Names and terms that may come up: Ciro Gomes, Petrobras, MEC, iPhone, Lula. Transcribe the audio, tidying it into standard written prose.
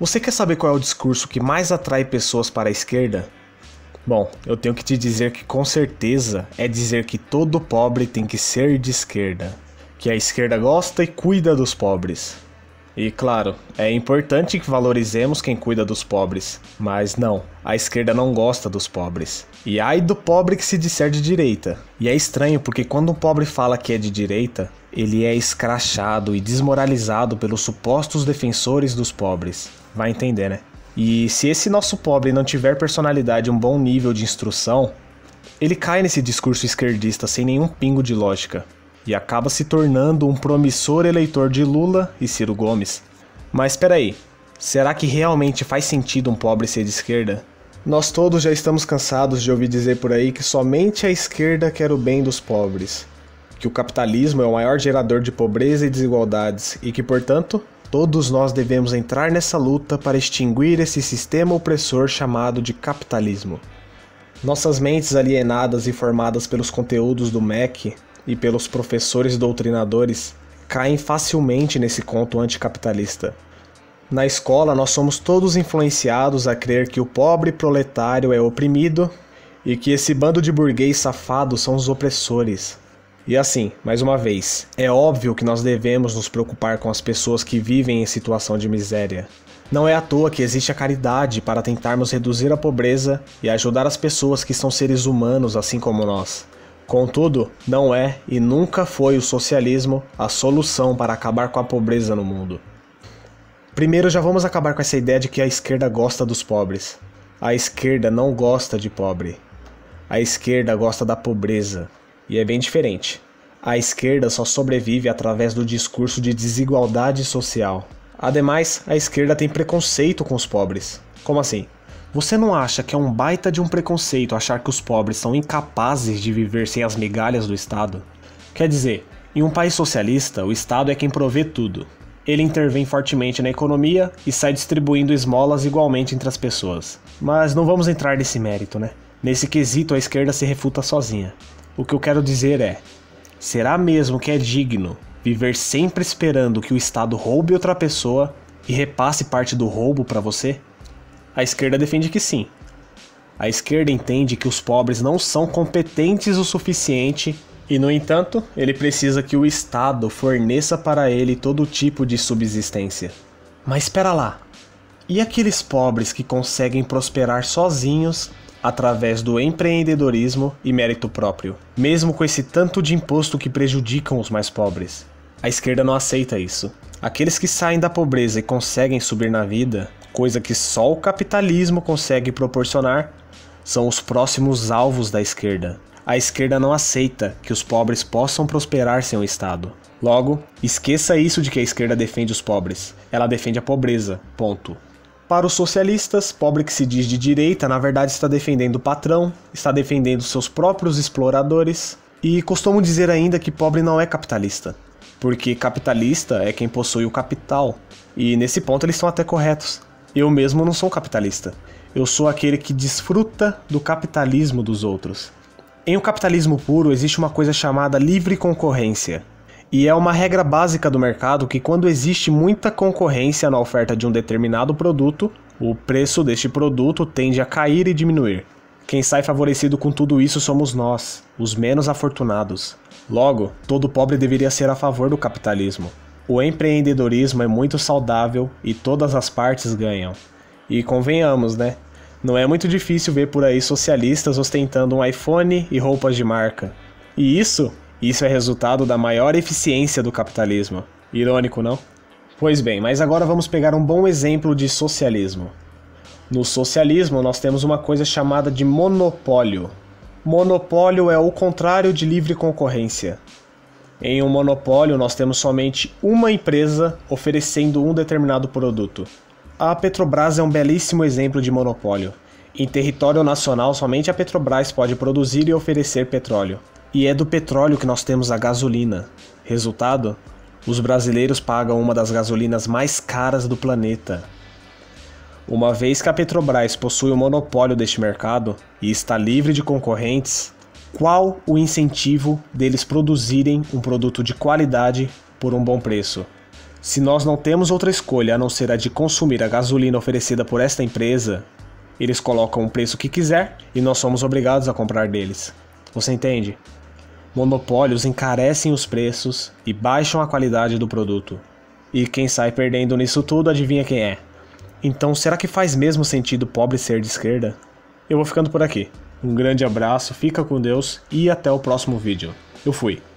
Você quer saber qual é o discurso que mais atrai pessoas para a esquerda? Bom, eu tenho que te dizer que com certeza é dizer que todo pobre tem que ser de esquerda, que a esquerda gosta e cuida dos pobres. E claro, é importante que valorizemos quem cuida dos pobres, mas não, a esquerda não gosta dos pobres. E ai do pobre que se disser de direita. E é estranho porque quando um pobre fala que é de direita, ele é escrachado e desmoralizado pelos supostos defensores dos pobres. Vai entender, né? E se esse nosso pobre não tiver personalidade e um bom nível de instrução, ele cai nesse discurso esquerdista sem nenhum pingo de lógica. E acaba se tornando um promissor eleitor de Lula e Ciro Gomes. Mas peraí, será que realmente faz sentido um pobre ser de esquerda? Nós todos já estamos cansados de ouvir dizer por aí que somente a esquerda quer o bem dos pobres, que o capitalismo é o maior gerador de pobreza e desigualdades e que, portanto, todos nós devemos entrar nessa luta para extinguir esse sistema opressor chamado de capitalismo. Nossas mentes alienadas e formadas pelos conteúdos do MEC e pelos professores doutrinadores caem facilmente nesse conto anticapitalista. Na escola, nós somos todos influenciados a crer que o pobre proletário é oprimido e que esse bando de burguês safados são os opressores. E assim, mais uma vez, é óbvio que nós devemos nos preocupar com as pessoas que vivem em situação de miséria. Não é à toa que existe a caridade para tentarmos reduzir a pobreza e ajudar as pessoas que são seres humanos assim como nós. Contudo, não é e nunca foi o socialismo a solução para acabar com a pobreza no mundo. Primeiro, já vamos acabar com essa ideia de que a esquerda gosta dos pobres. A esquerda não gosta de pobre. A esquerda gosta da pobreza. E é bem diferente. A esquerda só sobrevive através do discurso de desigualdade social. Ademais, a esquerda tem preconceito com os pobres. Como assim? Você não acha que é um baita de um preconceito achar que os pobres são incapazes de viver sem as migalhas do Estado? Quer dizer, em um país socialista, o Estado é quem provê tudo. Ele intervém fortemente na economia e sai distribuindo esmolas igualmente entre as pessoas. Mas não vamos entrar nesse mérito, né? Nesse quesito, a esquerda se refuta sozinha. O que eu quero dizer é, será mesmo que é digno viver sempre esperando que o Estado roube outra pessoa e repasse parte do roubo para você? A esquerda defende que sim. A esquerda entende que os pobres não são competentes o suficiente e, no entanto, ele precisa que o Estado forneça para ele todo tipo de subsistência. Mas espera lá, e aqueles pobres que conseguem prosperar sozinhos através do empreendedorismo e mérito próprio, mesmo com esse tanto de imposto que prejudicam os mais pobres? A esquerda não aceita isso. Aqueles que saem da pobreza e conseguem subir na vida, coisa que só o capitalismo consegue proporcionar, são os próximos alvos da esquerda. A esquerda não aceita que os pobres possam prosperar sem o Estado. Logo, esqueça isso de que a esquerda defende os pobres. Ela defende a pobreza. Ponto. Para os socialistas, pobre que se diz de direita, na verdade está defendendo o patrão, está defendendo seus próprios exploradores, e costumo dizer ainda que pobre não é capitalista, porque capitalista é quem possui o capital, e nesse ponto eles estão até corretos. Eu mesmo não sou capitalista. Eu sou aquele que desfruta do capitalismo dos outros. Em um capitalismo puro existe uma coisa chamada livre concorrência. E é uma regra básica do mercado que quando existe muita concorrência na oferta de um determinado produto, o preço deste produto tende a cair e diminuir. Quem sai favorecido com tudo isso somos nós, os menos afortunados. Logo, todo pobre deveria ser a favor do capitalismo. O empreendedorismo é muito saudável e todas as partes ganham. E convenhamos, né? Não é muito difícil ver por aí socialistas ostentando um iPhone e roupas de marca. E isso é resultado da maior eficiência do capitalismo. Irônico, não? Pois bem, mas agora vamos pegar um bom exemplo de socialismo. No socialismo, nós temos uma coisa chamada de monopólio. Monopólio é o contrário de livre concorrência. Em um monopólio, nós temos somente uma empresa oferecendo um determinado produto. A Petrobras é um belíssimo exemplo de monopólio. Em território nacional, somente a Petrobras pode produzir e oferecer petróleo. E é do petróleo que nós temos a gasolina. Resultado? Os brasileiros pagam uma das gasolinas mais caras do planeta. Uma vez que a Petrobras possui o monopólio deste mercado e está livre de concorrentes, qual o incentivo deles produzirem um produto de qualidade por um bom preço? Se nós não temos outra escolha a não ser a de consumir a gasolina oferecida por esta empresa, eles colocam o preço que quiser e nós somos obrigados a comprar deles. Você entende? Monopólios encarecem os preços e baixam a qualidade do produto. E quem sai perdendo nisso tudo, adivinha quem é? Então, será que faz mesmo sentido pobre ser de esquerda? Eu vou ficando por aqui. Um grande abraço, fica com Deus e até o próximo vídeo. Eu fui.